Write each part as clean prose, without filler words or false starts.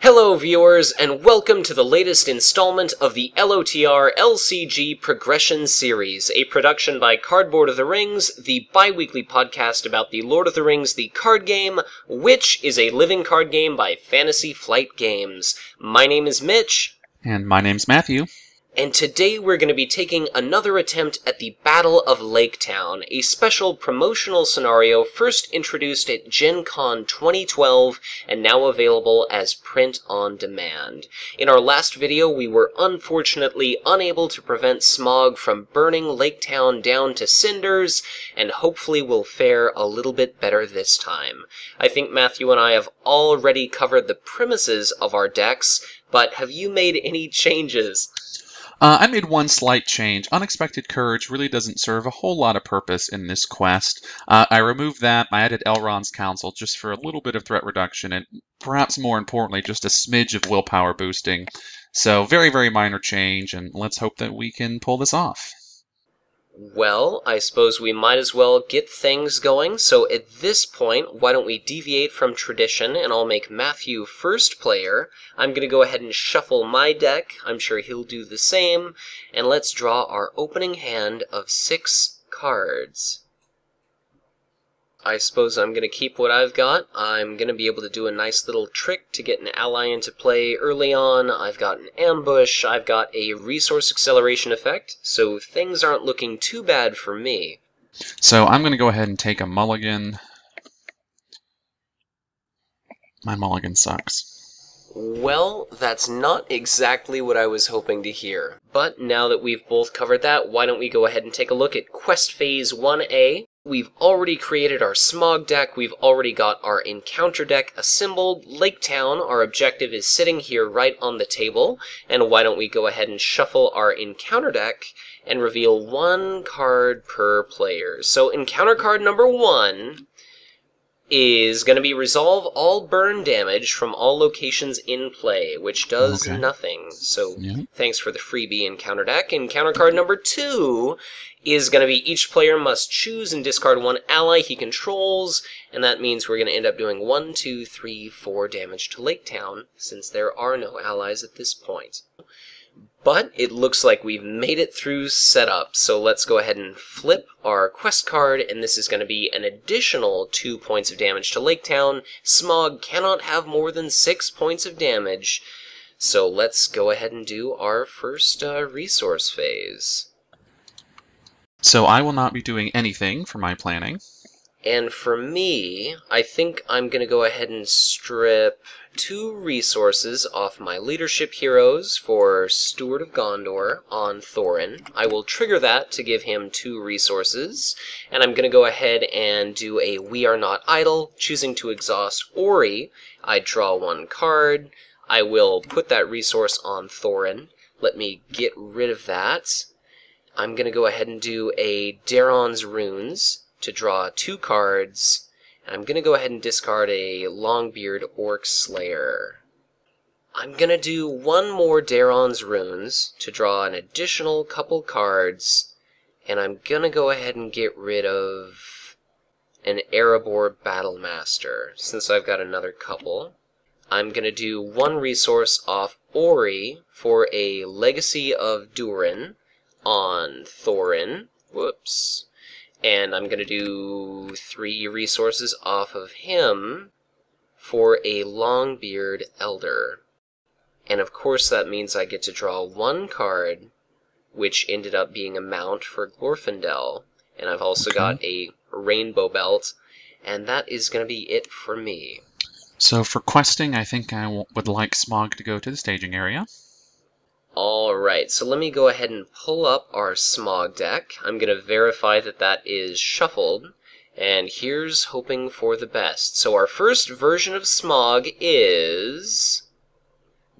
Hello viewers, and welcome to the latest installment of the LOTR LCG Progression Series, a production by Cardboard of the Rings, the bi-weekly podcast about the Lord of the Rings the card game, which is a living card game by Fantasy Flight Games. My name is Mitch. And my name's Matthew. And today we're going to be taking another attempt at the Battle of Lake-town, a special promotional scenario first introduced at Gen Con 2012 and now available as print on demand. In our last video, we were unfortunately unable to prevent Smaug from burning Lake-town down to cinders, and hopefully we'll fare a little bit better this time. I think Matthew and I have already covered the premises of our decks, but have you made any changes? I made one slight change. Unexpected Courage really doesn't serve a whole lot of purpose in this quest. I removed that. I added Elrond's Council just for a little bit of threat reduction and perhaps more importantly just a smidge of willpower boosting. So very, very minor change, and let's hope that we can pull this off. Well, I suppose we might as well get things going, so at this point, why don't we deviate from tradition, and I'll make Matthew first player. I'm going to go ahead and shuffle my deck, I'm sure he'll do the same, and let's draw our opening hand of 6 cards. I suppose I'm going to keep what I've got. I'm going to be able to do a nice little trick to get an ally into play early on. I've got an ambush. I've got a resource acceleration effect, so things aren't looking too bad for me. So I'm going to go ahead and take a mulligan. My mulligan sucks. Well, that's not exactly what I was hoping to hear. But now that we've both covered that, why don't we go ahead and take a look at Quest Phase 1A. We've already created our Smaug deck, we've already got our Encounter deck assembled. Lake-town, our objective is sitting here right on the table, and why don't we go ahead and shuffle our Encounter deck and reveal one card per player. So Encounter card number 1 is going to be Resolve All Burn Damage from all locations in play, which does nothing. So thanks for the freebie Encounter deck. Encounter card number 2 is going to be each player must choose and discard one ally he controls, and that means we're going to end up doing 1, 2, 3, 4 damage to Lake-town, since there are no allies at this point. But it looks like we've made it through setup, so let's go ahead and flip our quest card, and this is going to be an additional 2 points of damage to Lake-town. Smaug cannot have more than 6 points of damage, so let's go ahead and do our first resource phase. So I will not be doing anything for my planning. And for me, I think I'm going to go ahead and strip 2 resources off my leadership heroes for Steward of Gondor on Thorin. I will trigger that to give him 2 resources, and I'm going to go ahead and do a We Are Not Idle, choosing to exhaust Ori. I draw 1 card. I will put that resource on Thorin. Let me get rid of that. I'm going to go ahead and do a Daeron's Runes to draw 2 cards, and I'm going to go ahead and discard a Longbeard Orc Slayer. I'm going to do one more Daeron's Runes to draw an additional couple cards, and I'm going to go ahead and get rid of an Erebor Battlemaster, since I've got another couple. I'm going to do 1 resource off Ori for a Legacy of Durin on Thorin, whoops, and I'm going to do 3 resources off of him for a Longbeard Elder. And of course that means I get to draw 1 card, which ended up being a mount for Glorfindel, and I've also got a Rainbow Belt, and that is going to be it for me. So for questing, I think I would like Smaug to go to the staging area. Alright, so let me go ahead and pull up our Smaug deck. I'm going to verify that that is shuffled, and here's hoping for the best. So our first version of Smaug is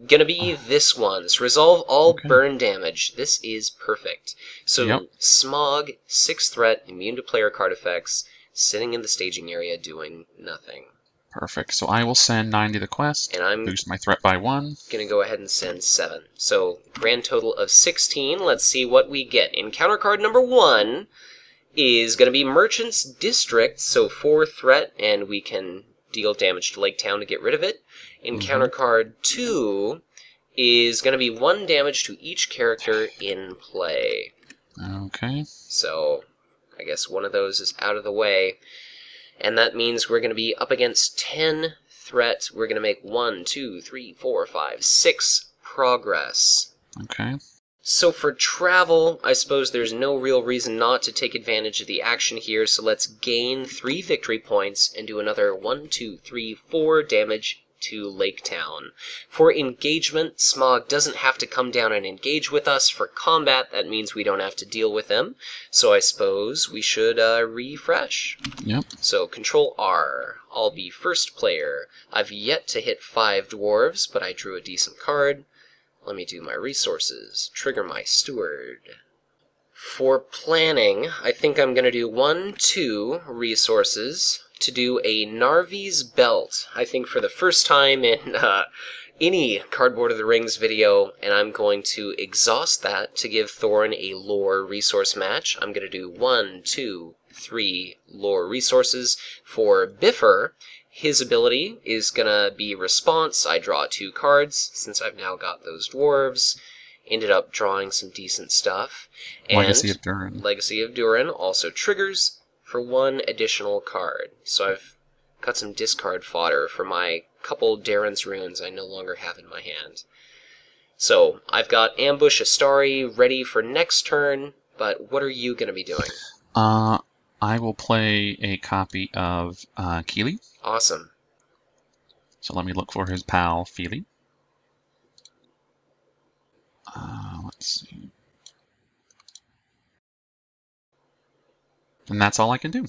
going to be this one's Resolve All Burn Damage. This is perfect. So Smaug, 6 threat, immune to player card effects, sitting in the staging area doing nothing. Perfect. So I will send 9 to the quest, and I'm boost my threat by 1. Going to go ahead and send 7. So grand total of 16. Let's see what we get. Encounter card number 1 is going to be Merchant's District, so 4 threat, and we can deal damage to Lake-town to get rid of it. Encounter card 2 is going to be 1 damage to each character in play. Okay. So, I guess one of those is out of the way. And that means we're going to be up against 10 threats. We're going to make 1, 2, 3, 4, 5, 6 progress. Okay. So for travel, I suppose there's no real reason not to take advantage of the action here, so let's gain 3 victory points and do another 1, 2, 3, 4 damage to Lake-town. For engagement, Smaug doesn't have to come down and engage with us. For combat, that means we don't have to deal with them, so I suppose we should refresh. Yep. So Control R. I'll be first player. I've yet to hit 5 dwarves, but I drew a decent card. Let me do my resources. Trigger my steward. For planning, I think I'm going to do 1, 2 resources to do a Narvi's Belt. I think for the first time in any Cardboard of the Rings video, and I'm going to exhaust that to give Thorin a lore resource match. I'm going to do 1, 2, 3 lore resources. For Bifur, his ability is going to be Response. I draw 2 cards, since I've now got those dwarves. Ended up drawing some decent stuff. And Legacy of Durin. Legacy of Durin also triggers for 1 additional card. So I've got some discard fodder for my couple Daeron's Runes I no longer have in my hand. So I've got Ambush Astari ready for next turn, but what are you going to be doing? I will play a copy of Kíli. Awesome. So let me look for his pal, Fíli. Let's see. And that's all I can do.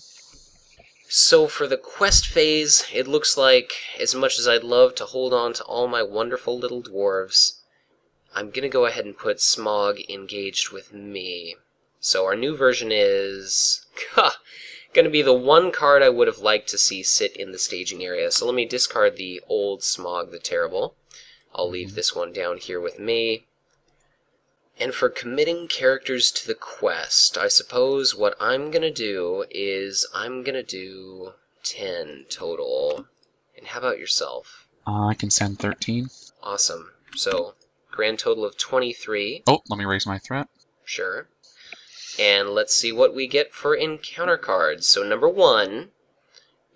So for the quest phase, it looks like, as much as I'd love to hold on to all my wonderful little dwarves, I'm going to go ahead and put Smaug engaged with me. So our new version is going to be the one card I would have liked to see sit in the staging area. So let me discard the old Smaug the Terrible. I'll leave this one down here with me. And for committing characters to the quest, I suppose what I'm going to do is I'm going to do 10 total. And how about yourself? I can send 13. Awesome. So grand total of 23. Oh, let me raise my threat. Sure. And let's see what we get for encounter cards. So number 1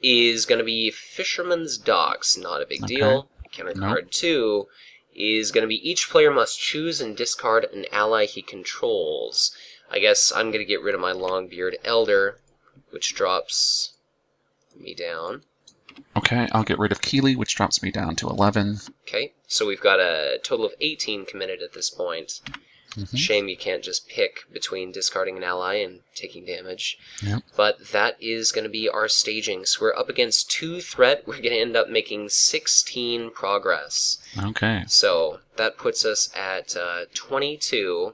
is going to be Fisherman's Docks. Not a big deal. Encounter card 2 is going to be each player must choose and discard an ally he controls. I guess I'm going to get rid of my Longbeard Elder, which drops me down. Okay, I'll get rid of Kíli, which drops me down to 11. Okay, so we've got a total of 18 committed at this point. Shame you can't just pick between discarding an ally and taking damage. Yep. But that is going to be our staging. So we're up against 2 threat. We're going to end up making 16 progress. Okay. So that puts us at 22.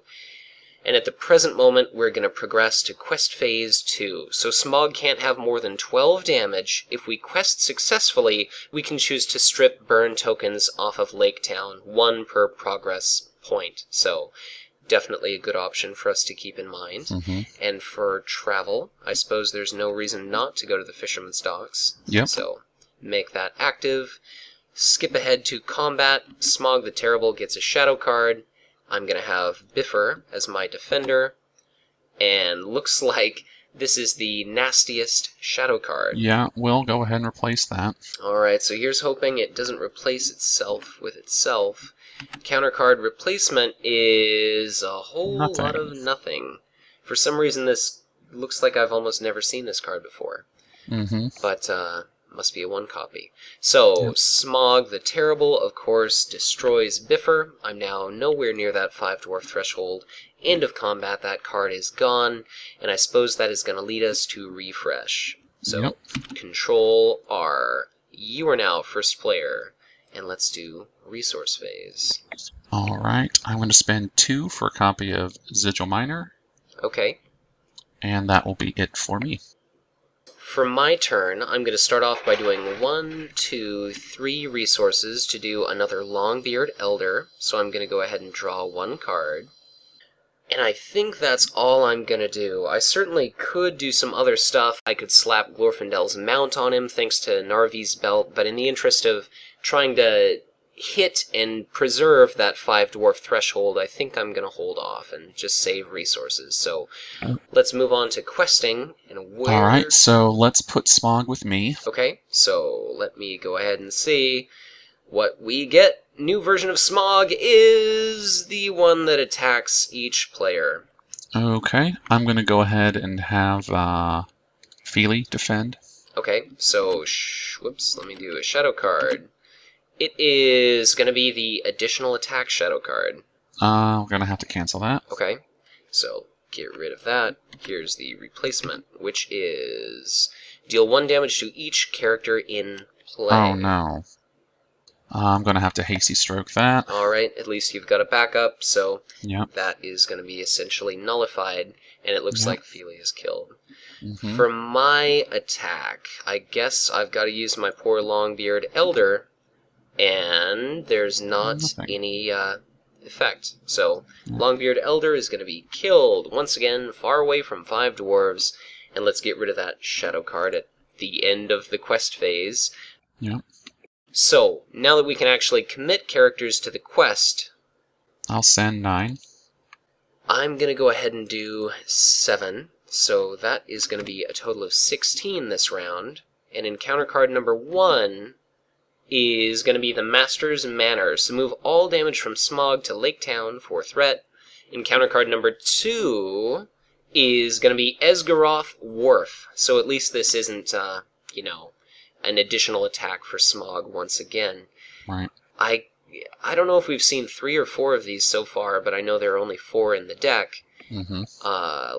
And at the present moment, we're going to progress to quest phase 2. So Smaug can't have more than 12 damage. If we quest successfully, we can choose to strip burn tokens off of Lake-town, 1 per progress point. So definitely a good option for us to keep in mind. And for travel, I suppose there's no reason not to go to the Fisherman's Docks. Yep. So make that active. Skip ahead to combat. Smaug the Terrible gets a shadow card. I'm going to have Bifur as my defender. And looks like this is the nastiest shadow card. Yeah, we'll go ahead and replace that. Alright, so here's hoping it doesn't replace itself with itself. Counter card replacement is a whole lot of nothing. For some reason, this looks like I've almost never seen this card before. But must be a 1 copy. So Smaug the Terrible, of course, destroys Bifur. I'm now nowhere near that 5 dwarf threshold. End of combat, that card is gone, and I suppose that is going to lead us to refresh. So Control R. You are now first player. And let's do resource phase. Alright, I'm going to spend 2 for a copy of Zigil Minor. Okay. And that will be it for me. For my turn, I'm going to start off by doing 1, 2, 3 resources to do another Longbeard Elder. So I'm going to go ahead and draw 1 card. And I think that's all I'm gonna do. I certainly could do some other stuff. I could slap Glorfindel's mount on him thanks to Narvi's Belt, but in the interest of trying to hit and preserve that 5-dwarf threshold, I think I'm gonna hold off and just save resources. So let's move on to questing. And where... Alright, so let's put Smaug with me. Okay, so let me go ahead and see what we get. New version of Smaug is the one that attacks each player. Okay, I'm going to go ahead and have Fíli defend. Okay, so, whoops, let me do a shadow card. It is going to be the additional attack shadow card. We're going to have to cancel that. Okay, so get rid of that. Here's the replacement, which is deal 1 damage to each character in play. Oh, no. I'm going to have to hasty stroke that. Alright, at least you've got a backup, so yep, that is going to be essentially nullified, and it looks like Fíli is killed. Mm-hmm. For my attack, I guess I've got to use my poor Longbeard Elder, and there's not any effect. So Longbeard Elder is going to be killed, once again, far away from 5 dwarves, and let's get rid of that shadow card at the end of the quest phase. Yep. So, now that we can actually commit characters to the quest... I'll send 9. I'm going to go ahead and do 7. So that is going to be a total of 16 this round. And encounter card number 1 is going to be the Master's Manor. So move all damage from Smaug to Lake-town for threat. Encounter card number 2 is going to be Esgaroth Wharf. So at least this isn't, you know, an additional attack for Smaug once again. Right. I don't know if we've seen 3 or 4 of these so far, but I know there are only 4 in the deck. Mm-hmm.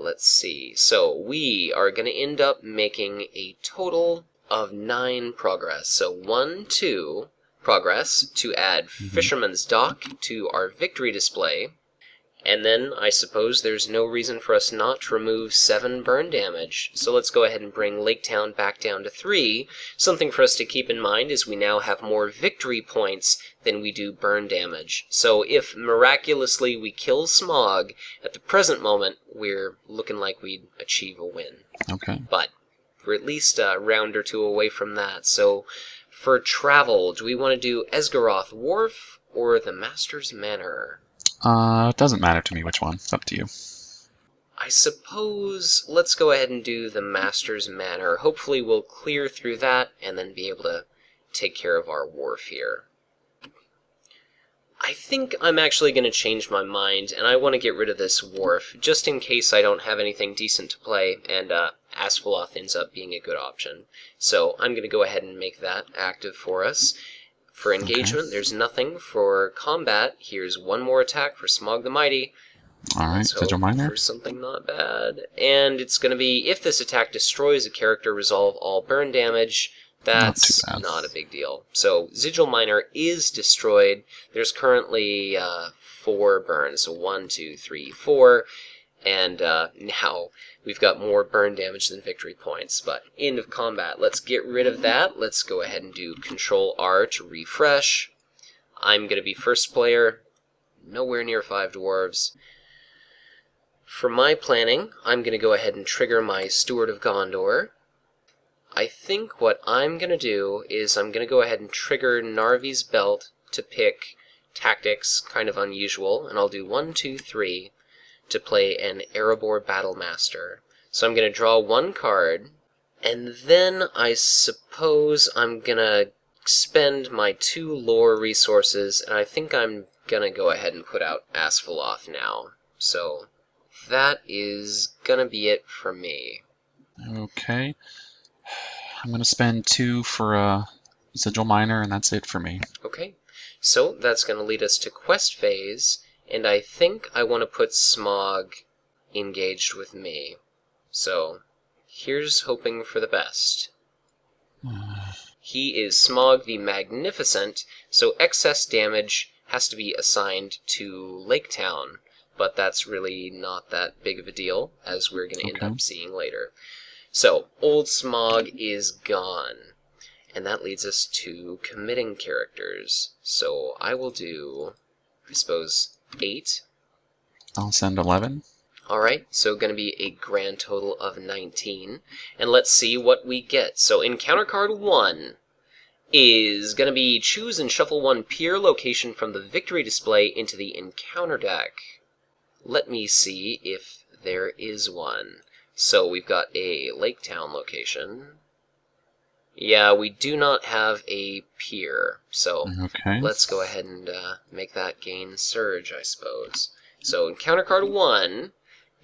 Let's see. So we are going to end up making a total of 9 progress. So 1, 2 progress to add Fisherman's Dock to our victory display. And then I suppose there's no reason for us not to remove 7 burn damage. So let's go ahead and bring Lake-town back down to 3. Something for us to keep in mind is we now have more victory points than we do burn damage. So if miraculously we kill Smaug, at the present moment we're looking like we'd achieve a win. Okay. But we're at least a round or 2 away from that. So for travel, do we want to do Esgaroth Wharf or the Master's Manor? It doesn't matter to me which one. It's up to you. I suppose let's go ahead and do the Master's Manor. Hopefully we'll clear through that and then be able to take care of our wharf here. I think I'm actually going to change my mind, and I want to get rid of this wharf, just in case I don't have anything decent to play, and Asfaloth ends up being a good option. So I'm going to go ahead and make that active for us. For engagement, there's nothing. For combat, here's 1 more attack for Smaug the Mighty. Alright, Zigil Minor. For something not bad. And it's going to be, if this attack destroys a character, resolve all burn damage. That's not a big deal. So, Zigil Minor is destroyed. There's currently 4 burns. So, 1, 2, 3, 4. And now we've got more burn damage than victory points. But end of combat, let's get rid of that. Let's go ahead and do Control R to refresh. I'm going to be first player, nowhere near 5 dwarves. For my planning, I'm going to go ahead and trigger my Steward of Gondor. I think what I'm going to do is I'm going to go ahead and trigger Narvi's Belt to pick tactics, kind of unusual, and I'll do 1, 2, 3. To play an Erebor Battlemaster. So I'm going to draw 1 card, and then I suppose I'm going to spend my 2 lore resources, and I think I'm going to go ahead and put out Asfaloth now. So that is going to be it for me. Okay. I'm going to spend 2 for Zigil Minor, and that's it for me. Okay. So that's going to lead us to quest phase. And I think I want to put Smaug engaged with me. So, here's hoping for the best. He is Smaug the Magnificent, so excess damage has to be assigned to Lake-town. But that's really not that big of a deal, as we're going to end up seeing later. So, old Smaug is gone. And that leads us to committing characters. So, I will do, I suppose... 8. I'll send 11. Alright, so going to be a grand total of 19. And let's see what we get. So encounter card 1 is going to be choose and shuffle one peer location from the victory display into the encounter deck. Let me see if there is one. So we've got a Lake-town location. Yeah, we do not have a pier, so okay. Let's go ahead and make that gain surge, I suppose. So encounter card 1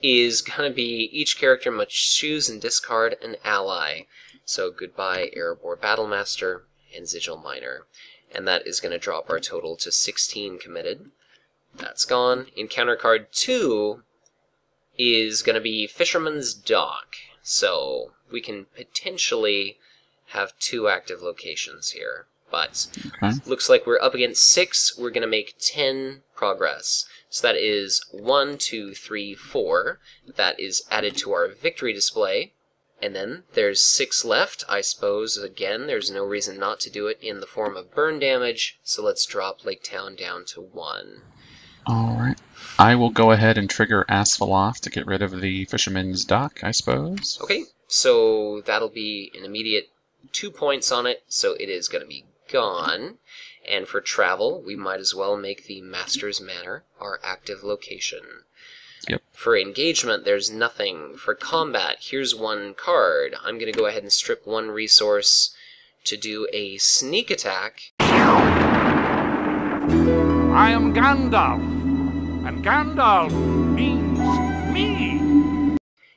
is going to be each character must choose and discard an ally. So goodbye Erebor Battlemaster and Zigil Minor. And that is going to drop our total to 16 committed. That's gone. Encounter card 2 is going to be Fisherman's Dock. So we can potentially have 2 active locations here, but okay. Looks like we're up against 6. We're going to make 10 progress. So that is 1, 2, 3, 4. That is added to our victory display. And then there's 6 left. I suppose, again, there's no reason not to do it in the form of burn damage. So let's drop Lake-town down to 1. Alright. I will go ahead and trigger Asfaloth to get rid of the Fisherman's Dock, I suppose. Okay, so that'll be an immediate 2 points on it, so it is going to be gone. And for travel, we might as well make the Master's Manor our active location. Yep. For engagement, there's nothing. For combat, here's 1 card. I'm going to go ahead and strip 1 resource to do a sneak attack. I am Gandalf, and Gandalf means me.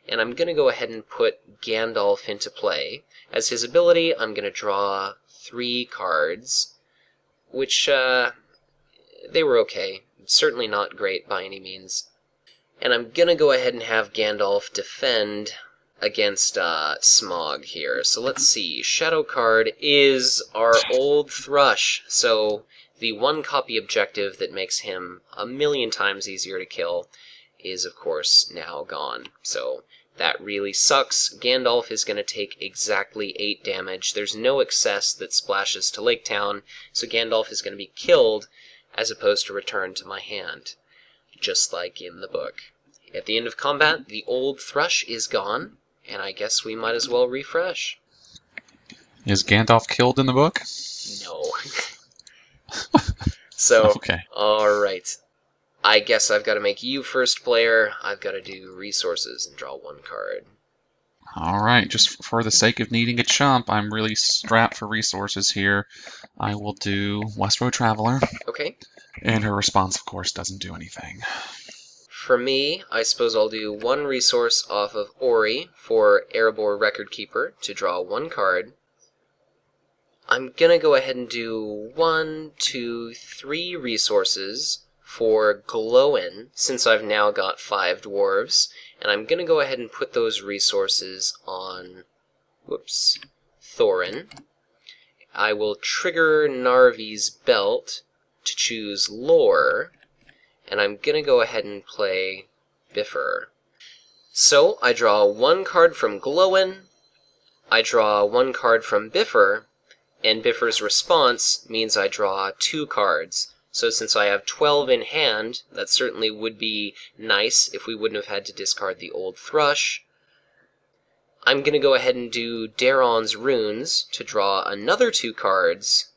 And I'm going to go ahead and put Gandalf into play. As his ability, I'm going to draw 3 cards, which, they were okay. Certainly not great by any means. And I'm going to go ahead and have Gandalf defend against Smaug here. So let's see. Shadow card is our old Thrush, so the 1 copy objective that makes him a 1,000,000 times easier to kill is, of course, now gone. So that really sucks. Gandalf is going to take exactly 8 damage. There's no excess that splashes to Lake-town, so Gandalf is going to be killed as opposed to returned to my hand, just like in the book. At the end of combat, the old Thrush is gone, and I guess we might as well refresh. Is Gandalf killed in the book? No. So, okay. Alright. I guess I've got to make you first player. I've got to do resources and draw 1 card. Alright, just for the sake of needing a chump, I'm really strapped for resources here. I will do West Road Traveler. Okay. And her response, of course, doesn't do anything. For me, I suppose I'll do 1 resource off of Ori for Erebor Record Keeper to draw 1 card. I'm going to go ahead and do 1, 2, 3 resources for Gloin, since I've now got 5 dwarves, and I'm going to go ahead and put those resources on, whoops, Thorin. I will trigger Narvi's Belt to choose Lore, and I'm going to go ahead and play Bifur. So I draw 1 card from Gloin, I draw 1 card from Bifur, and Bifur's response means I draw 2 cards. So since I have 12 in hand, that certainly would be nice if we wouldn't have had to discard the old Thrush. I'm going to go ahead and do Daeron's Runes to draw another 2 cards.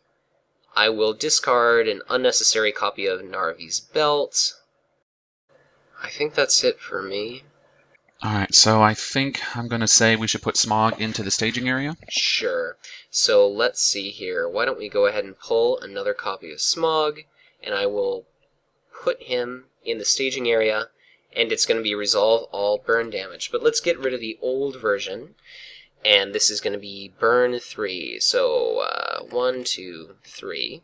I will discard an unnecessary copy of Narvi's Belt. I think that's it for me. Alright, so I think I'm going to say we should put Smaug into the staging area. Sure. So let's see here. Why don't we go ahead and pull another copy of Smaug, and I will put him in the staging area, and it's going to be resolve all burn damage. But let's get rid of the old version, and this is going to be burn 3. So 1, 2, 3.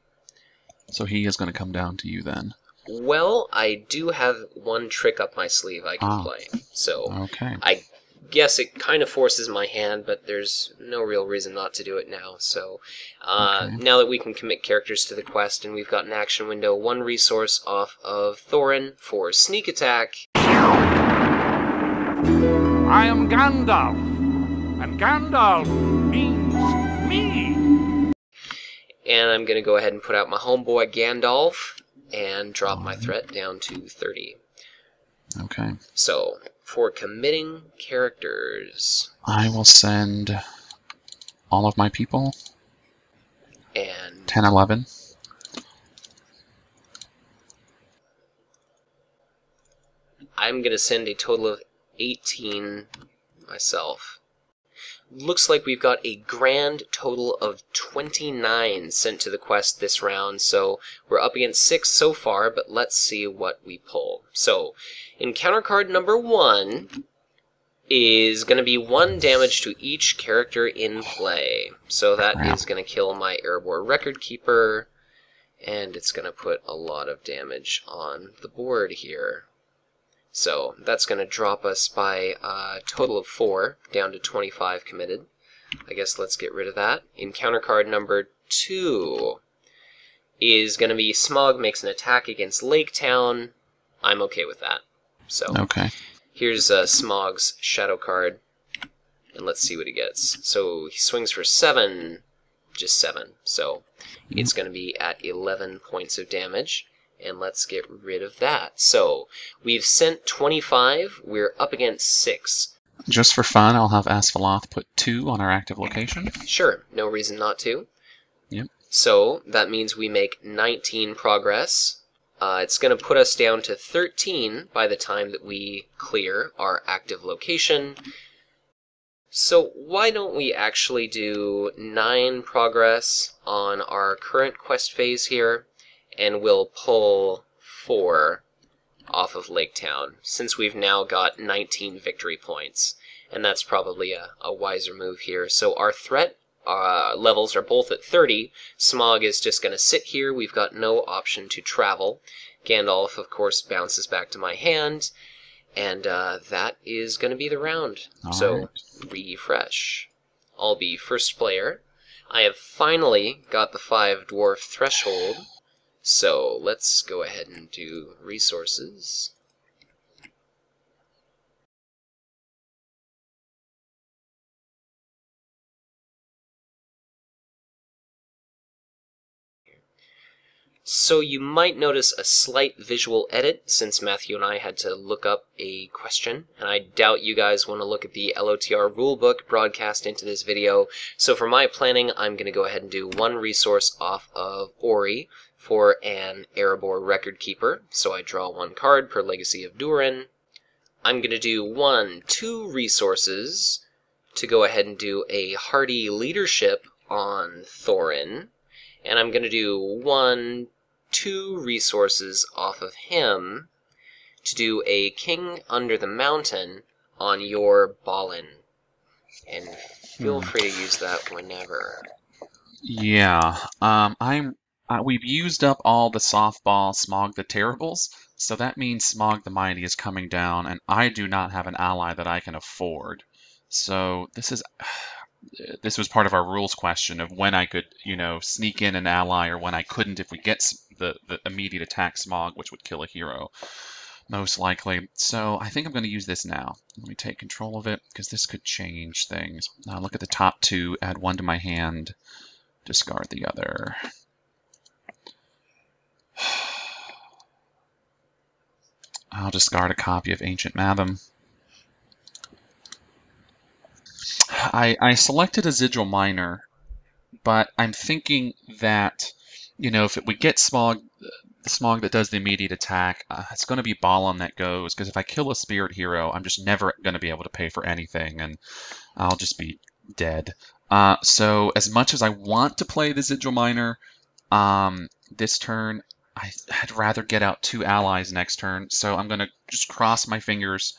So he is going to come down to you then. Well, I do have 1 trick up my sleeve I can play, so okay. I guess it kind of forces my hand, but there's no real reason not to do it now. So okay. Now that we can commit characters to the quest, and we've got an action window, 1 resource off of Thorin for sneak attack. I am Gandalf, and Gandalf means me. And I'm going to go ahead and put out my homeboy Gandalf, and drop my threat down to 30. Okay. So, for committing characters... I will send all of my people. And... 10, 11. I'm going to send a total of 18 myself. Looks like we've got a grand total of 29 sent to the quest this round, so we're up against 6 so far, but let's see what we pull. So, encounter card number 1 is going to be 1 damage to each character in play. So that is going to kill my Erebor Record Keeper, and it's going to put a lot of damage on the board here. So that's going to drop us by a total of 4, down to 25 committed. I guess let's get rid of that. Encounter card number 2 is going to be Smaug makes an attack against Lake-town. I'm okay with that. So here's Smaug's shadow card, and let's see what he gets. So he swings for 7, just 7. So it's going to be at 11 points of damage. And let's get rid of that. So, we've sent 25, we're up against 6. Just for fun, I'll have Asfaloth put 2 on our active location. Sure, no reason not to. Yep. So, that means we make 19 progress. It's going to put us down to 13 by the time that we clear our active location. So, why don't we actually do 9 progress on our current quest phase here? And we'll pull 4 off of Lake-town, since we've now got 19 victory points. And that's probably a wiser move here. So our threat levels are both at 30. Smaug is just going to sit here. We've got no option to travel. Gandalf, of course, bounces back to my hand. And that is going to be the round. So refresh. I'll be first player. I have finally got the 5 dwarf threshold. So, let's go ahead and do resources. So, you might notice a slight visual edit, since Matthew and I had to look up a question, and I doubt you guys want to look at the LOTR rulebook broadcast into this video. So, for my planning, I'm going to go ahead and do 1 resource off of Ori, for an Erebor Record Keeper, so I draw 1 card per Legacy of Durin. I'm going to do 2 resources to go ahead and do a Hardy Leadership on Thorin, and I'm going to do 2 resources off of him to do a King Under the Mountain on your Balin. And feel free to use that whenever. Yeah, we've used up all the softball Smaug the Terribles, so that means Smaug the Mighty is coming down, and I do not have an ally that I can afford. So this was part of our rules question of when I could, you know, sneak in an ally or when I couldn't if we get the immediate attack Smaug, which would kill a hero, most likely. So I think I'm going to use this now. Let me take control of it, because this could change things. Now look at the top 2, add 1 to my hand, discard the other. I'll discard a copy of Ancient Fathom. I selected a Zigil Minor, but I'm thinking that, you know, if we get Smaug, the Smaug that does the immediate attack, it's going to be Balin that goes, because if I kill a spirit hero, I'm just never going to be able to pay for anything, and I'll just be dead. So as much as I want to play the Zigil Minor, this turn, I'd rather get out 2 allies next turn, so I'm going to just cross my fingers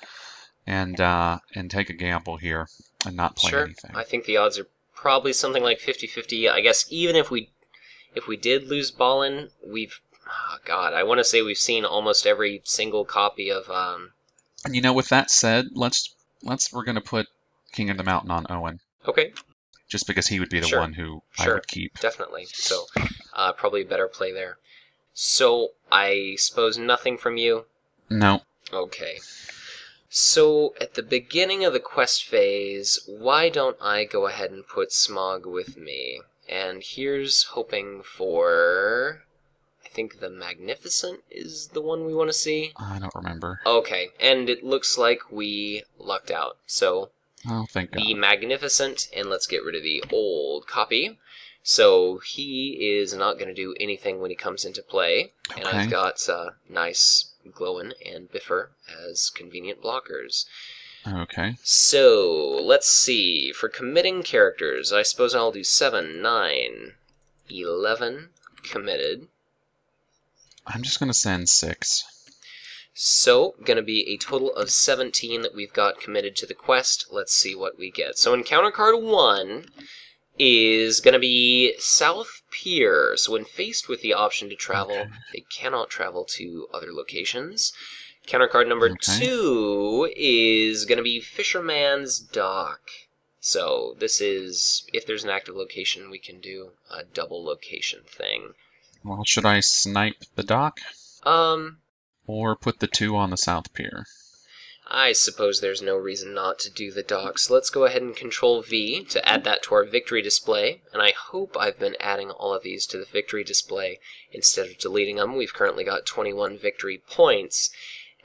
and take a gamble here and not play anything. I think the odds are probably something like 50-50. I guess even if we did lose Balin, we've... Oh God, I want to say we've seen almost every single copy of... And you know, with that said, we're going to put King of the Mountain on Owen. Okay. Just because he would be the one who I would keep. Definitely. So probably a better play there. So, I suppose nothing from you? No. Okay. So, at the beginning of the quest phase, why don't I go ahead and put Smaug with me? And here's hoping for... I think the Magnificent is the one we want to see. I don't remember. Okay, and it looks like we lucked out. So the Magnificent, and let's get rid of the old copy. So he is not going to do anything when he comes into play. Okay. And I've got nice Gloin and Bifur as convenient blockers. Okay. So, let's see. For committing characters, I suppose I'll do 7, 9, 11 committed. I'm just going to send 6. So, going to be a total of 17 that we've got committed to the quest. Let's see what we get. So, encounter card 1 is going to be South Pier. So, when faced with the option to travel, they cannot travel to other locations. Countercard number 2 is going to be Fisherman's Dock. So this is, if there's an active location, we can do a double location thing. Well, should I snipe the dock? Or put the 2 on the South Pier? I suppose there's no reason not to do the dock. So let's go ahead and Control V to add that to our victory display. And I hope I've been adding all of these to the victory display instead of deleting them. We've currently got 21 victory points.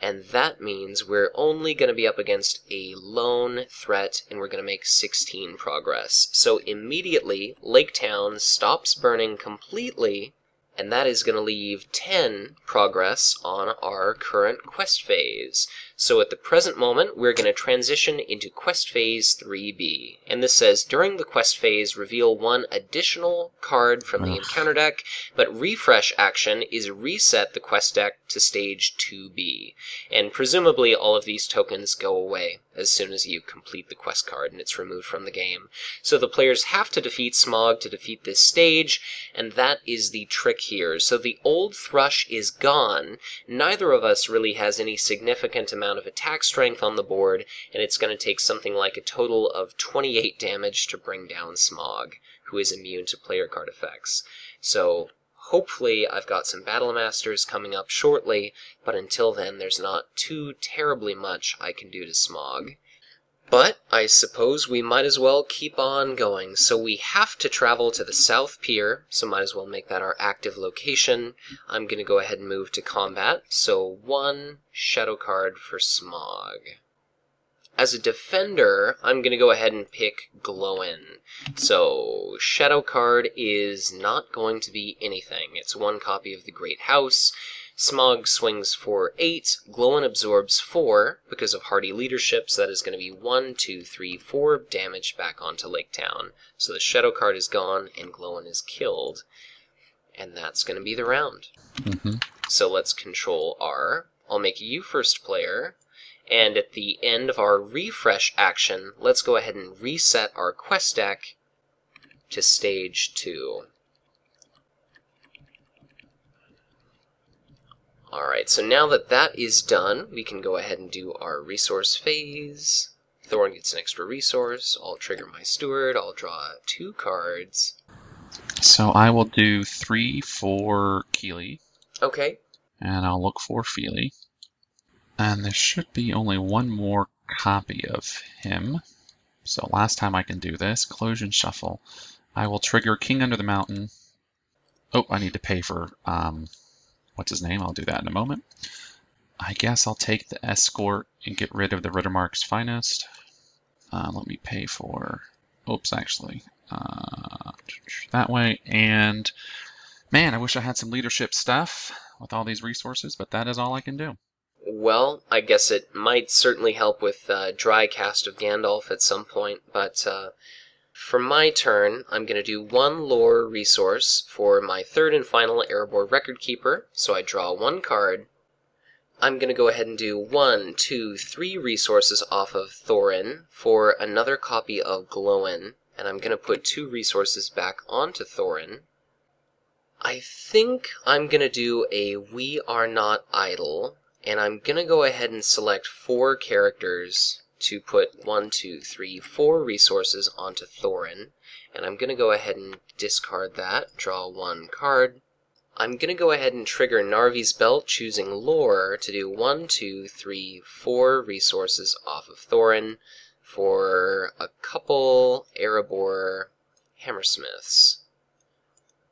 And that means we're only going to be up against a lone threat, and we're going to make 16 progress. So immediately, Lake-town stops burning completely, and that is going to leave 10 progress on our current quest phase. So at the present moment, we're going to transition into quest phase 3B. And this says, during the quest phase, reveal one additional card from the encounter deck, but refresh action is reset the quest deck to stage 2B. And presumably all of these tokens go away as soon as you complete the quest card and it's removed from the game. So the players have to defeat Smaug to defeat this stage, and that is the trick here. So the old Thrush is gone. Neither of us really has any significant amount of attack strength on the board, and it's going to take something like a total of 28 damage to bring down Smaug, who is immune to player card effects. So hopefully I've got some Battlemasters coming up shortly, but until then there's not too terribly much I can do to Smaug. But I suppose we might as well keep on going. So we have to travel to the South Pier, so might as well make that our active location. I'm going to go ahead and move to combat. So 1 shadow card for Smaug. As a defender, I'm going to go ahead and pick Gloin. So, shadow card is not going to be anything. It's 1 copy of the Great House. Smaug swings for 8. Gloin absorbs 4. Because of hardy leadership, so that is going to be 1, 2, 3, 4 damage back onto Lake-town. So the shadow card is gone, and Gloin is killed. And that's going to be the round. So let's Control R. I'll make you first player. And at the end of our refresh action, let's go ahead and reset our quest deck to stage 2. Alright, so now that that is done, we can go ahead and do our resource phase. Thorin gets an extra resource. I'll trigger my steward. I'll draw 2 cards. So I will do 3 for Kíli. Okay. And I'll look for Fíli. And there should be only 1 more copy of him. So last time I can do this, Closian Shuffle. I will trigger King Under the Mountain. Oh, I need to pay for, what's his name? I'll do that in a moment. I guess I'll take the Escort and get rid of the Rittermark's Finest. Let me pay for, oops, actually, that way. And man, I wish I had some leadership stuff with all these resources, but that is all I can do. Well, I guess it might certainly help with dry cast of Gandalf at some point, but for my turn, I'm going to do 1 lore resource for my 3rd and final Erebor Record Keeper, so I draw 1 card. I'm going to go ahead and do 1, 2, 3 resources off of Thorin for another copy of Gloin, and I'm going to put 2 resources back onto Thorin. I think I'm going to do a We Are Not Idle. And I'm going to go ahead and select 4 characters to put 1, 2, 3, 4 resources onto Thorin. And I'm going to go ahead and discard that, draw 1 card. I'm going to go ahead and trigger Narvi's Belt, choosing Lore, to do 1, 2, 3, 4 resources off of Thorin for a couple Erebor Hammersmiths.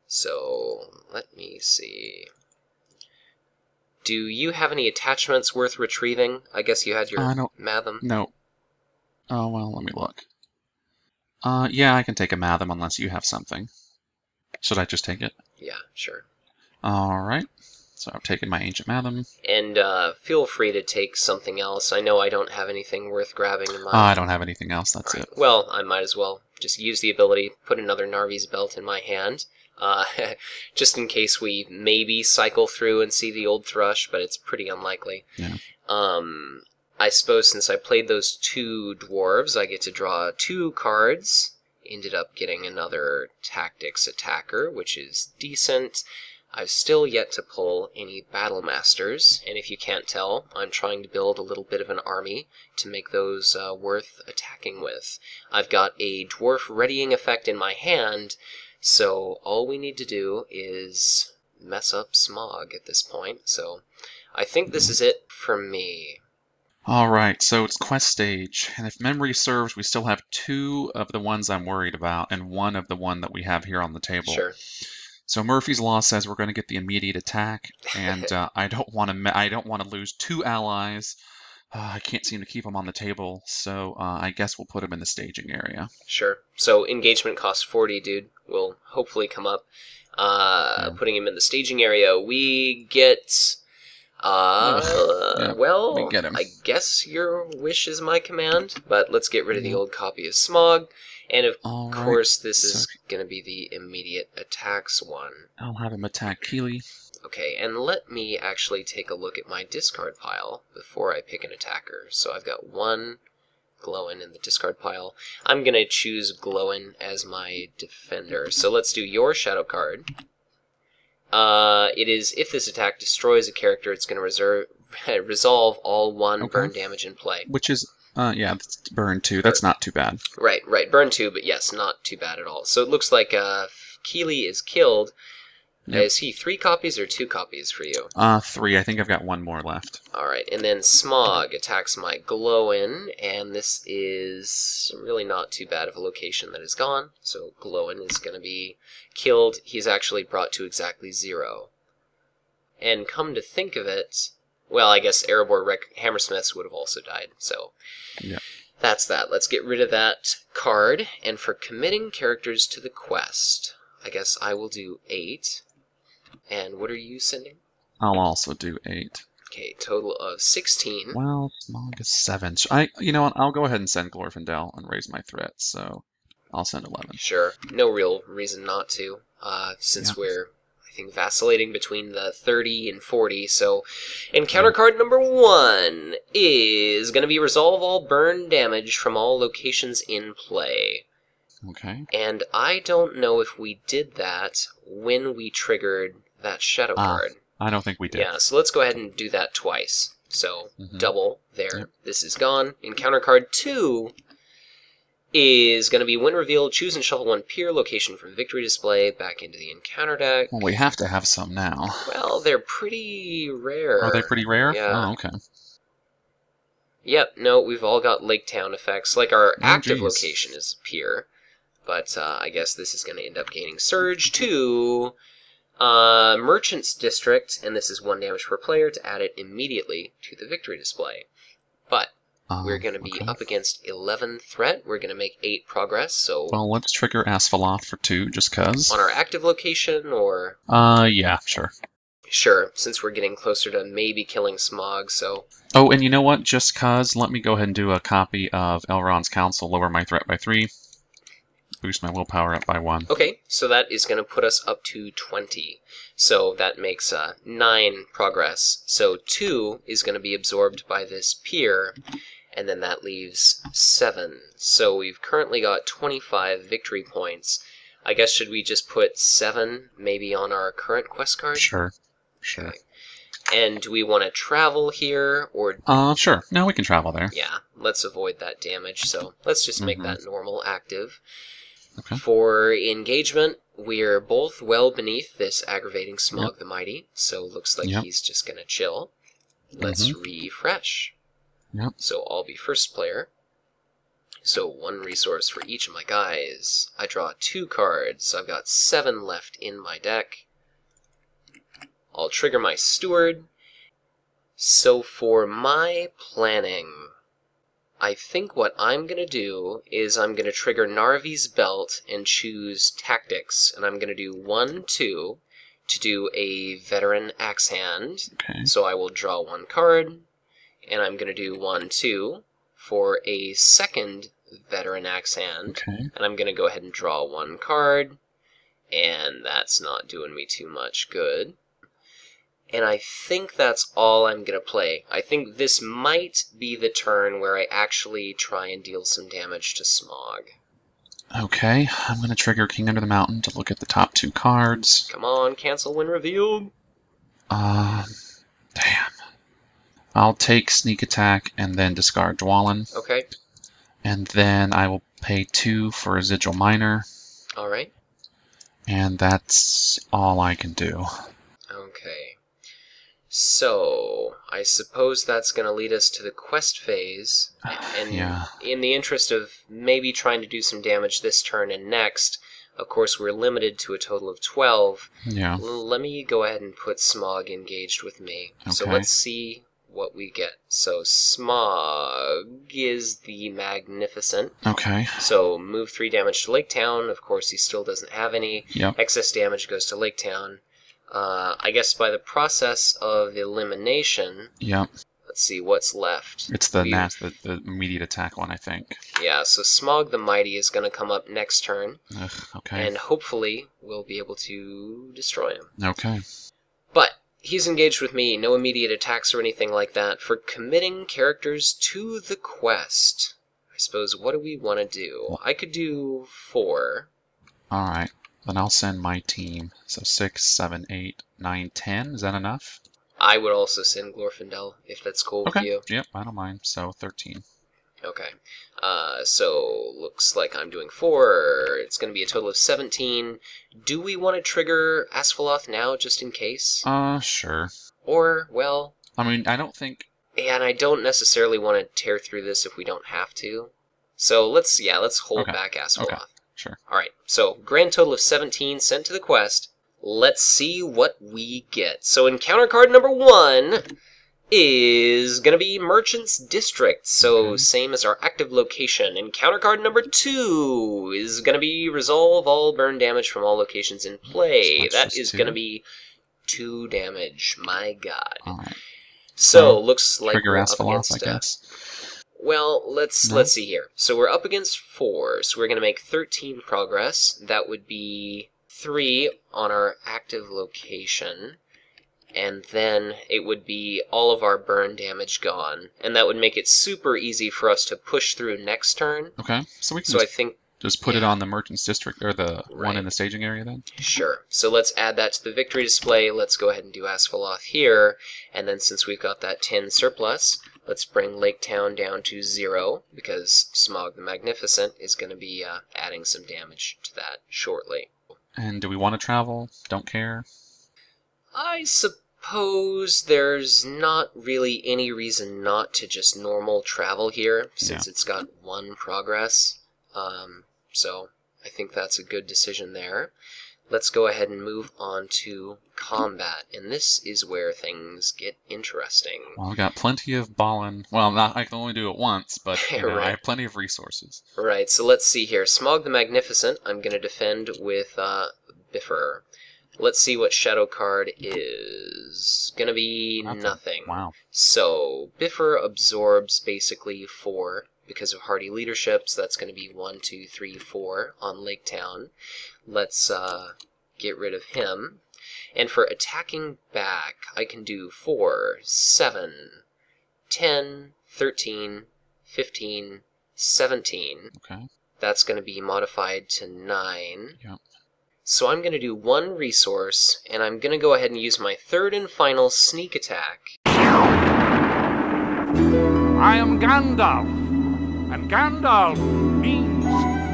So, let me see. Do you have any attachments worth retrieving? I guess you had your Matham. No. Oh, well, let me look. Yeah, I can take a Matham unless you have something. Should I just take it? Yeah, sure. Alright. So I've taken my Ancient Matham. And feel free to take something else. I know I don't have anything worth grabbing in my... I don't have anything else, that's it. Well, I might as well just use the ability, put another Narvi's Belt in my hand, just in case we maybe cycle through and see the Old Thrush, but it's pretty unlikely. Yeah. I suppose since I played those two dwarves, I get to draw two cards. Ended up getting another Tactics Attacker, which is decent. I've still yet to pull any Battlemasters, and if you can't tell, I'm trying to build a little bit of an army to make those worth attacking with. I've got a Dwarf Readying effect in my hand, so all we need to do is mess up Smaug at this point, so I think this is it for me. Alright, so it's quest stage, and if memory serves, we still have two of the ones I'm worried about, and one of the one that we have here on the table. Sure. So Murphy's Law says we're going to get the immediate attack, and I don't want to lose two allies. I can't seem to keep them on the table, so I guess we'll put them in the staging area. Sure. So engagement costs 40, dude. Will hopefully come up. Putting him in the staging area, we get. Yeah, well, we get him. I guess your wish is my command, but let's get rid of the old copy of Smaug. And of course, this is going to be the immediate attacks one. I'll have him attack Kíli. Okay, and let me actually take a look at my discard pile before I pick an attacker. So I've got one Gloin in the discard pile. I'm going to choose Gloin as my defender. So let's do your shadow card. It is, if this attack destroys a character, it's going to resolve all one burn damage in play. Which is... yeah, burn 2. That's not too bad. Right, right. Burn 2, but yes, not too bad at all. So it looks like Kíli is killed. Yep. Is he 3 copies or 2 copies for you? 3. I think I've got one more left. All right, and then Smaug attacks my Gloin, and this is really not too bad of a location that is gone. So Gloin is going to be killed. He's actually brought to exactly 0. And come to think of it... Well, I guess Erebor Hammersmiths would have also died, so yeah. That's that. Let's get rid of that card. And for committing characters to the quest, I guess I will do 8. And what are you sending? I'll also do 8. Okay, total of 16. Well, Smaug is 7. You know what? I'll go ahead and send Glorfindel and raise my threat, so I'll send 11. Sure. No real reason not to, since we're... I think vacillating between the 30 and 40, so encounter card number 1 is going to be resolve all burn damage from all locations in play. Okay. And I don't know if we did that when we triggered that shadow card. I don't think we did. Yeah, so let's go ahead and do that twice. So double there. Yep. This is gone. Encounter card 2 is going to be when revealed, choose and shuffle one peer location from victory display back into the encounter deck. Well, we have to have some now. Well, they're pretty rare. Are they pretty rare? Yeah. Oh, okay. Yep, no, we've all got Lake-town effects. Like, our active location is peer, but I guess this is going to end up gaining Surge to Merchant's District, and this is 1 damage per player to add it immediately to the victory display. But... we're going to be up against 11 threat. We're going to make 8 progress, so... Well, let's trigger Asfaloth for 2, just because. On our active location, or...? Yeah, sure. Sure, since we're getting closer to maybe killing Smaug, so... Oh, and you know what? Just because, let me go ahead and do a copy of Elrond's Council, lower my threat by 3, boost my willpower up by 1. Okay, so that is going to put us up to 20. So that makes 9 progress. So 2 is going to be absorbed by this peer... And then that leaves 7. So we've currently got 25 victory points. I guess should we just put 7 maybe on our current quest card? Sure. Sure. Okay. And do we want to travel here or sure. No, we can travel there. Yeah. Let's avoid that damage. So let's just make that normal active. Okay. For engagement, we're both well beneath this aggravating Smaug the Mighty, so looks like he's just gonna chill. Let's refresh. Yep. So I'll be first player. So 1 resource for each of my guys. I draw 2 cards, so I've got 7 left in my deck. I'll trigger my Steward, So for my planning, I think what I'm going to do is I'm going to trigger Narvi's Belt and choose Tactics. And I'm going to do 1-2 to do a Veteran Axe Hand. Okay. So I will draw one card, and I'm going to do 1-2 for a second Veteran Axe Hand. Okay. And I'm going to go ahead and draw one card, and that's not doing me too much good. And I think that's all I'm going to play. I think this might be the turn where I actually try and deal some damage to Smaug. Okay, I'm going to trigger King Under the Mountain to look at the top two cards. Come on, cancel when revealed. Damn. I'll take Sneak Attack and then discard Dwalin. Okay. And then I will pay 2 for a Zigil Minor. All right. And that's all I can do. Okay. So, I suppose that's going to lead us to the quest phase, and yeah. In the interest of maybe trying to do some damage this turn and next, of course we're limited to a total of 12. Yeah. Let me go ahead and put Smaug engaged with me. Okay. So let's see what we get. So Smaug is the Magnificent. Okay. So move 3 damage to Lake-town. Of course he still doesn't have any. Yep. Excess damage goes to Lake-town. I guess by the process of elimination, yep. Let's see what's left. It's the immediate attack one, I think. Yeah, so Smaug the Mighty is going to come up next turn. Ugh, okay. And hopefully we'll be able to destroy him. Okay. But he's engaged with me, no immediate attacks or anything like that. For committing characters to the quest, I suppose, what do we want to do? Well, I could do 4. All right. Then I'll send my team. So 6, 7, 8, 9, 10. Is that enough? I would also send Glorfindel, if that's cool with you. Yep, I don't mind. So 13. Okay. So looks like I'm doing 4. It's going to be a total of 17. Do we want to trigger Asfaloth now, just in case? Sure. Or, well... I mean, I don't think... And I don't necessarily want to tear through this if we don't have to. So let's hold back Asfaloth. Okay. Sure. Alright, so grand total of 17 sent to the quest. Let's see what we get. So encounter card number 1 is going to be Merchant's District, so same as our active location. Encounter card number 2 is going to be resolve all burn damage from all locations in play. That is going to be 2 damage. My god. Right. So looks like we're up against, I guess. Well, let's see here. So we're up against 4, so we're going to make 13 progress. That would be 3 on our active location, and then it would be all of our burn damage gone, and that would make it super easy for us to push through next turn. Okay, so we can just put it on the Merchant's District, or the one in the staging area then? Sure. So let's add that to the victory display. Let's go ahead and do Asfaloth here, and then since we've got that 10 surplus... Let's bring Lake-town down to 0, because Smaug the Magnificent is going to be adding some damage to that shortly. And do we want to travel? Don't care? I suppose there's not really any reason not to just normal travel here, since it's got 1 progress. So I think that's a good decision there. Let's go ahead and move on to combat, and this is where things get interesting. Well, I've got plenty of Balin. Well, I can only do it once, but you know, I have plenty of resources. Right, so let's see here. Smaug the Magnificent, I'm going to defend with Bifur. Let's see what Shadow card is. Going to be nothing. Wow. So Bifur absorbs basically 4. Because of hardy leadership, so that's going to be 1, 2, 3, 4 on Lake-town. Let's get rid of him. And for attacking back, I can do 4, 7, 10, 13, 15, 17. Okay. That's going to be modified to 9. Yep. So I'm going to do 1 resource, and I'm going to go ahead and use my 3rd and final sneak attack. I am Gandalf. And Gandalf means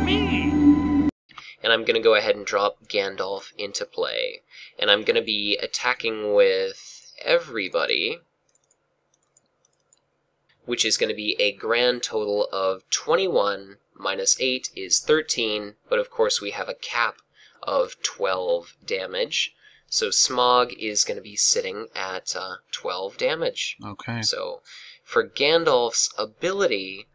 me! And I'm going to go ahead and drop Gandalf into play. And I'm going to be attacking with everybody, which is going to be a grand total of 21 minus 8 is 13, but of course we have a cap of 12 damage. So Smaug is going to be sitting at 12 damage. Okay. So for Gandalf's ability,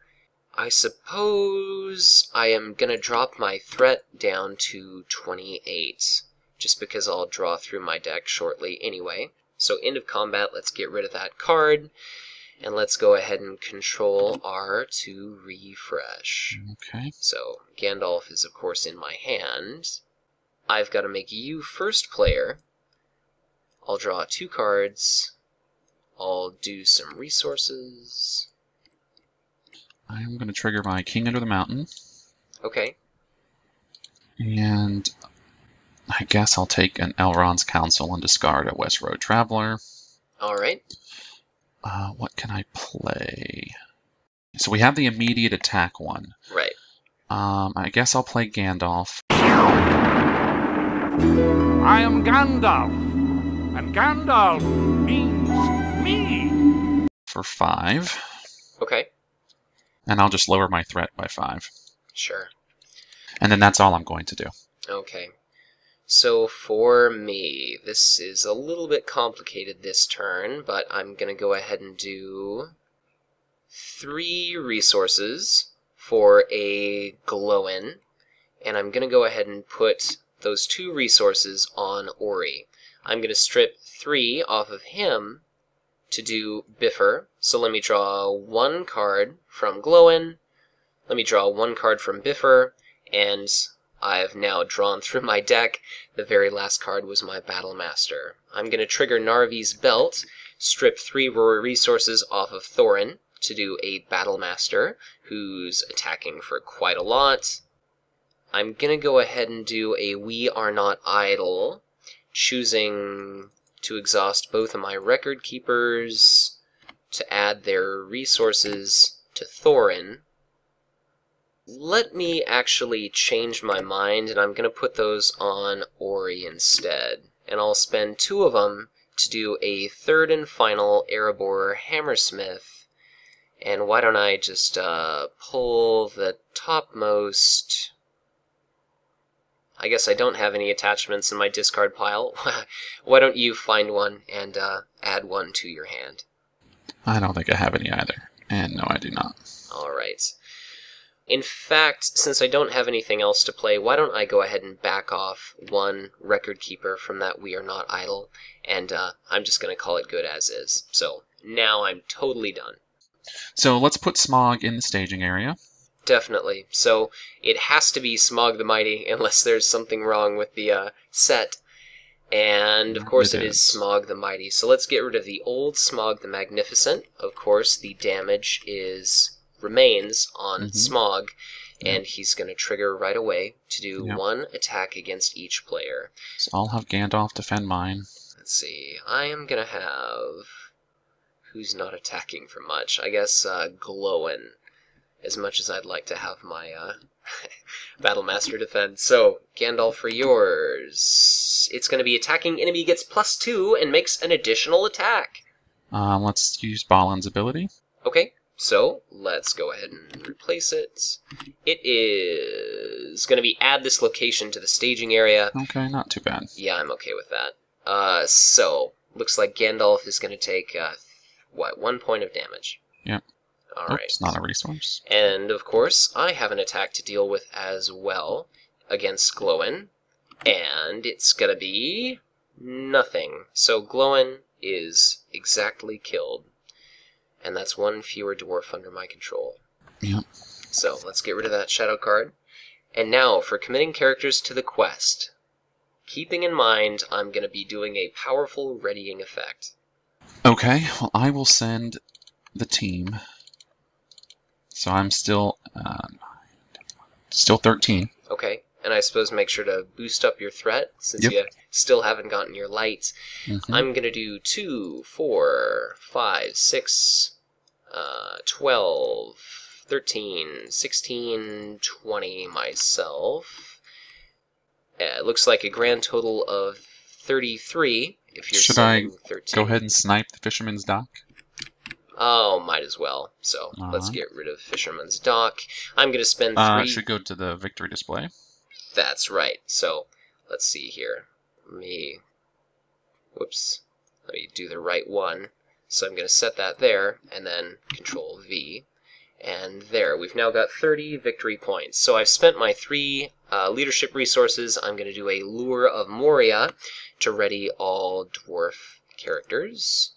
I suppose I am going to drop my threat down to 28, just because I'll draw through my deck shortly anyway. So end of combat, let's get rid of that card, and let's go ahead and control R to refresh. Okay. So Gandalf is, of course, in my hand. I've got to make you first player. I'll draw two cards. I'll do some resources. I'm going to trigger my King Under the Mountain. Okay. And I guess I'll take an Elrond's Council and discard a West Road Traveler. All right. What can I play? So we have the immediate attack one. Right. I guess I'll play Gandalf. I am Gandalf, and Gandalf means me. For 5. Okay. And I'll just lower my threat by 5. Sure. And then that's all I'm going to do. Okay. So for me, this is a little bit complicated this turn, but I'm going to go ahead and do 3 resources for a Gloin, and I'm going to go ahead and put those 2 resources on Ori. I'm going to strip 3 off of him to do Bifur. So let me draw 1 card from Gloin, let me draw 1 card from Bifur, and I've now drawn through my deck. The very last card was my Battlemaster. I'm going to trigger Narvi's Belt, strip 3 resources off of Thorin to do a Battlemaster, who's attacking for quite a lot. I'm going to go ahead and do a We Are Not Idle, choosing to exhaust both of my Record Keepers to add their resources to Thorin. Let me actually change my mind, and I'm going to put those on Ori instead. And I'll spend 2 of them to do a third and final Erebor Hammersmith. And why don't I just pull the topmost... I guess I don't have any attachments in my discard pile. Why don't you find one and add one to your hand? I don't think I have any either. And no, I do not. All right. In fact, since I don't have anything else to play, why don't I go ahead and back off 1 Record Keeper from that We Are Not Idle, and I'm just going to call it good as is. So now I'm totally done. So let's put Smaug in the staging area. Definitely. So it has to be Smaug the Mighty, unless there's something wrong with the set. And, of course, it is Smaug the Mighty. So let's get rid of the old Smaug the Magnificent. Of course, the damage remains on Smaug, and he's going to trigger right away to do 1 attack against each player. So I'll have Gandalf defend mine. Let's see. I am going to have... Who's not attacking for much? I guess Gloin. As much as I'd like to have my Battlemaster defense. So, Gandalf for yours. It's going to be attacking enemy, gets +2 and makes an additional attack. Let's use Balin's ability. Okay, so let's go ahead and replace it. It is going to be add this location to the staging area. Okay, not too bad. Yeah, I'm okay with that. So, looks like Gandalf is going to take, 1 point of damage. Yep. All right. It's not a resource. And, of course, I have an attack to deal with as well against Gloin. And it's going to be nothing. So Gloin is exactly killed. And that's 1 fewer dwarf under my control. Yep. So let's get rid of that shadow card. And now for committing characters to the quest. Keeping in mind, I'm going to be doing a powerful readying effect. Okay. Well, I will send the team... So I'm still 13. Okay, and I suppose make sure to boost up your threat, since you still haven't gotten your light. I'm going to do 2, 4, 5, 6, 12, 13, 16, 20 myself. It looks like a grand total of 33, if you're saying 13. Should I go ahead and snipe the Fisherman's Dock? Oh, might as well. So let's get rid of Fisherman's Dock. I'm going to spend 3... I should go to the victory display. That's right. So let's see here. Let me Whoops. Let me do the right one. So I'm going to set that there, and then Control V. And there, we've now got 30 victory points. So I've spent my 3 leadership resources. I'm going to do a Lure of Moria to ready all dwarf characters.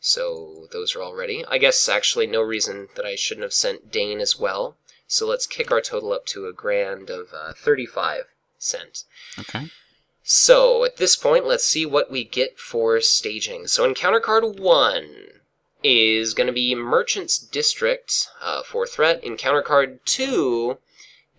So those are all ready. I guess actually no reason that I shouldn't have sent Dane as well. So let's kick our total up to a grand of 35 cent. Okay. So at this point, let's see what we get for staging. So encounter card 1 is going to be Merchant's District for threat. Encounter card 2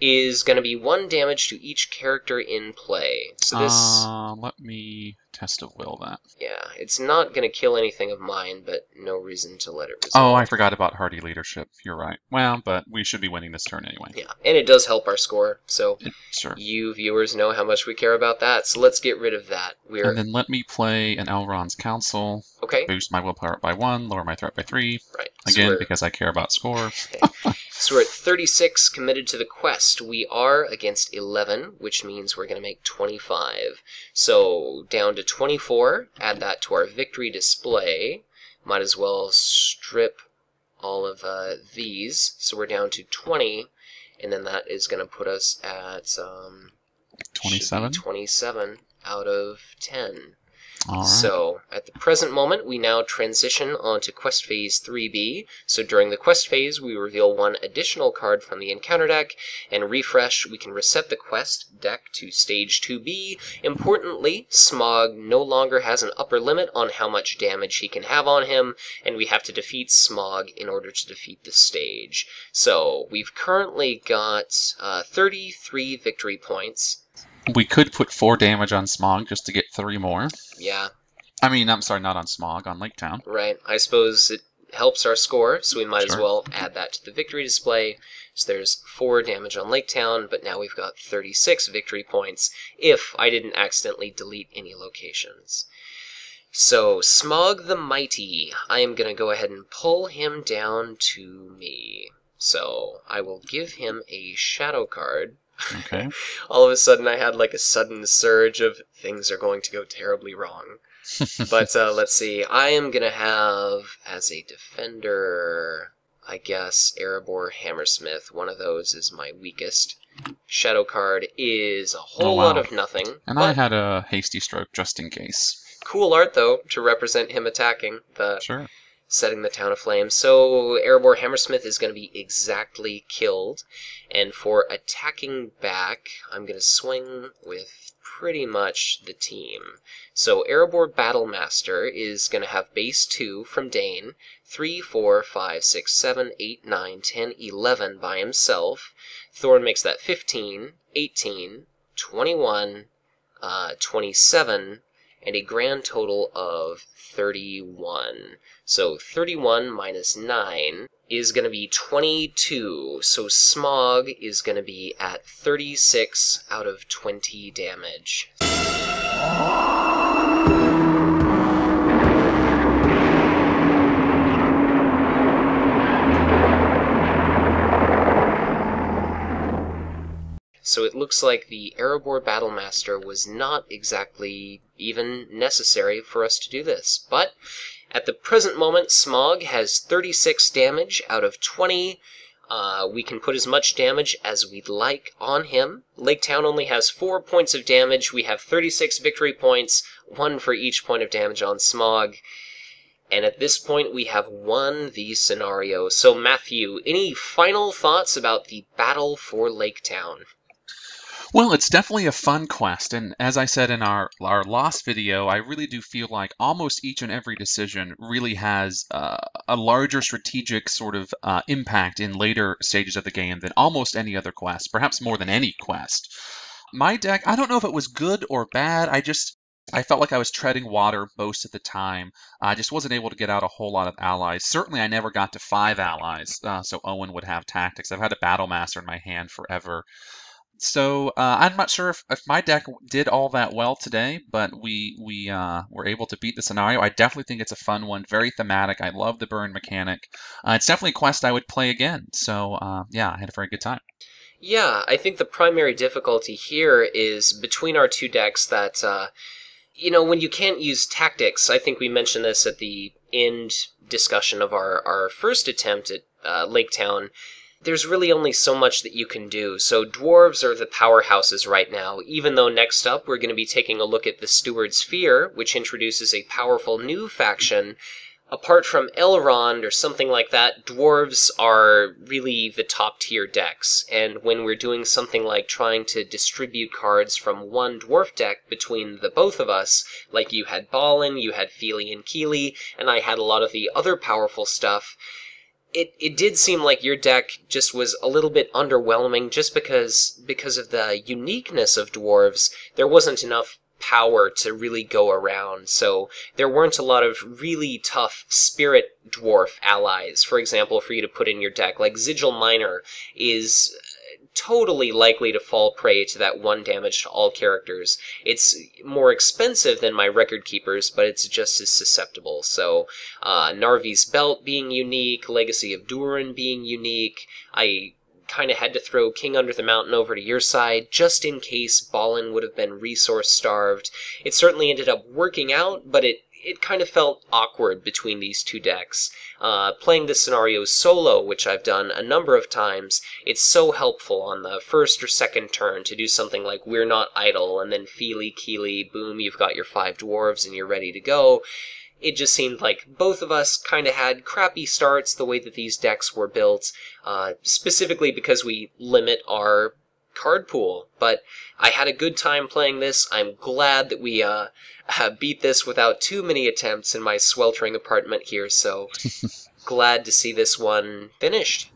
is going to be 1 damage to each character in play. So this... let me test of will that. Yeah, it's not going to kill anything of mine, but no reason to let it resist. Oh, I forgot about Hardy Leadership. You're right. Well, but we should be winning this turn anyway. Yeah, and it does help our score, so sure. You viewers know how much we care about that, so let's get rid of that. We're... And then let me play an Elrond's Council. Okay. Boost my willpower up by 1, lower my threat by 3. Right. Again, so because I care about score. Okay. So we're at 36 committed to the quest. We are against 11, which means we're going to make 25. So down to 24, add that to our victory display. Might as well strip all of these, so we're down to 20, and then that is going to put us at 27 out of 10. All right. So at the present moment, we now transition onto quest phase 3B. So during the quest phase, we reveal 1 additional card from the encounter deck, and refresh, we can reset the quest deck to stage 2B. Importantly, Smaug no longer has an upper limit on how much damage he can have on him, and we have to defeat Smaug in order to defeat the stage. So we've currently got 33 victory points. We could put 4 damage on Smaug just to get 3 more. Yeah. I mean, I'm sorry, not on Smaug, on Lake-town. Right. I suppose it helps our score, so we might as well add that to the victory display. So there's 4 damage on Lake-town, but now we've got 36 victory points if I didn't accidentally delete any locations. So, Smaug the Mighty. I am going to go ahead and pull him down to me. So, I will give him a shadow card. Okay. All of a sudden, I had like a sudden surge of things are going to go terribly wrong. But let's see. I am going to have, as a defender, I guess, Erebor Hammersmith. One of those is my weakest. Shadow card is a whole lot of nothing. And I had a hasty stroke just in case. Cool art, though, to represent him attacking the... Sure. Setting the town aflame. So Erebor Hammersmith is going to be exactly killed. And for attacking back, I'm going to swing with pretty much the team. So Erebor Battlemaster is going to have base 2 from Dane, 3, 4, 5, 6, 7, 8, 9, 10, 11 by himself. Thorin makes that 15, 18, 21, 27, and a grand total of 31. So 31 minus 9 is going to be 22. So Smaug is going to be at 36 out of 20 damage. So it looks like the Erebor Battlemaster was not exactly even necessary for us to do this. But at the present moment, Smaug has 36 damage out of 20. We can put as much damage as we'd like on him. Lake-town only has 4 points of damage. We have 36 victory points, 1 for each point of damage on Smaug. And at this point, we have won the scenario. So, Matthew, any final thoughts about the battle for Lake-town? Well, it's definitely a fun quest, and as I said in our last video, I really do feel like almost each and every decision really has a larger strategic sort of impact in later stages of the game than almost any other quest, perhaps more than any quest. My deck, I don't know if it was good or bad, I felt like I was treading water most of the time. I just wasn't able to get out a whole lot of allies. Certainly, I never got to 5 allies, so Owen would have tactics. I've had a Battlemaster in my hand forever. So I'm not sure if my deck did all that well today, but we were able to beat the scenario. I definitely think it's a fun one, very thematic. I love the burn mechanic. It's definitely a quest I would play again. So yeah, I had a very good time. Yeah, I think the primary difficulty here is between our two decks that you know, when you can't use tactics, I think we mentioned this at the end discussion of our first attempt at Lake-town, there's really only so much that you can do. So dwarves are the powerhouses right now, even though next up we're going to be taking a look at the Steward's Sphere, which introduces a powerful new faction. Apart from Elrond or something like that, dwarves are really the top-tier decks, and when we're doing something like trying to distribute cards from one dwarf deck between the both of us, like you had Balin, you had Fíli and Kíli, and I had a lot of the other powerful stuff, it did seem like your deck just was a little bit underwhelming just because of the uniqueness of dwarves. There wasn't enough power to really go around, so there weren't a lot of really tough spirit dwarf allies, for example, for you to put in your deck. Like Zigil Minor is totally likely to fall prey to that 1 damage to all characters. It's more expensive than my Record Keepers, but it's just as susceptible. So Narvi's Belt being unique, Legacy of Durin being unique, I kind of had to throw King Under the Mountain over to your side just in case Balin would have been resource starved. It certainly ended up working out, but it kind of felt awkward between these two decks. Playing this scenario solo, which I've done a number of times, it's so helpful on the first or second turn to do something like We're Not Idle, and then Fíli, Kíli, boom, you've got your 5 dwarves and you're ready to go. It just seemed like both of us kind of had crappy starts the way that these decks were built, specifically because we limit our card pool. But I had a good time playing this. I'm glad that we beat this without too many attempts in my sweltering apartment here, so glad to see this one finished.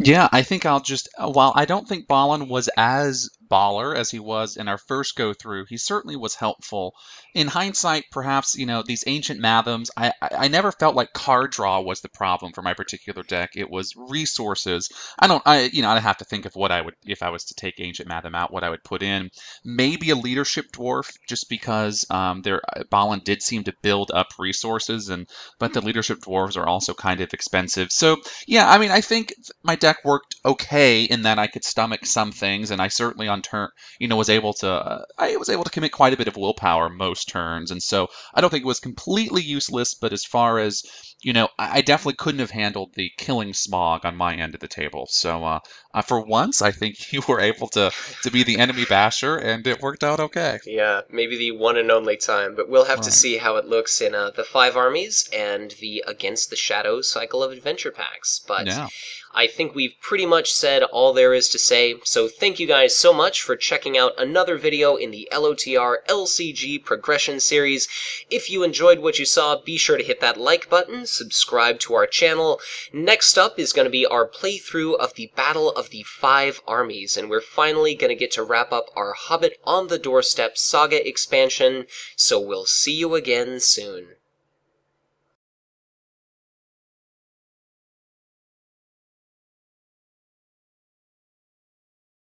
Yeah, I think I'll just, while I don't think Balin was as baller as he was in our first go through, he certainly was helpful. In hindsight, perhaps, you know, these ancient mathems, I never felt like card draw was the problem for my particular deck. It was resources. I'd have to think of what I would, if I was to take ancient mathem out, what I would put in. Maybe a leadership dwarf, just because Balin did seem to build up resources, but the leadership dwarves are also kind of expensive. So yeah, I mean, I think my deck worked okay in that I could stomach some things, and I certainly on turn, you know, I was able to commit quite a bit of willpower most turns, and so I don't think it was completely useless, but as far as, you know, I definitely couldn't have handled the killing Smaug on my end of the table. So for once, I think you were able to be the enemy basher, and it worked out okay. Yeah, maybe the one and only time, but we'll have to see how it looks in the 5 Armies and the Against the Shadows cycle of adventure packs. But yeah, I think we've pretty much said all there is to say, so thank you guys so much for checking out another video in the LOTR LCG progression series. If you enjoyed what you saw, be sure to hit that like button, subscribe to our channel. Next up is going to be our playthrough of the Battle of the 5 Armies, and we're finally going to get to wrap up our Hobbit on the Doorstep saga expansion, so we'll see you again soon.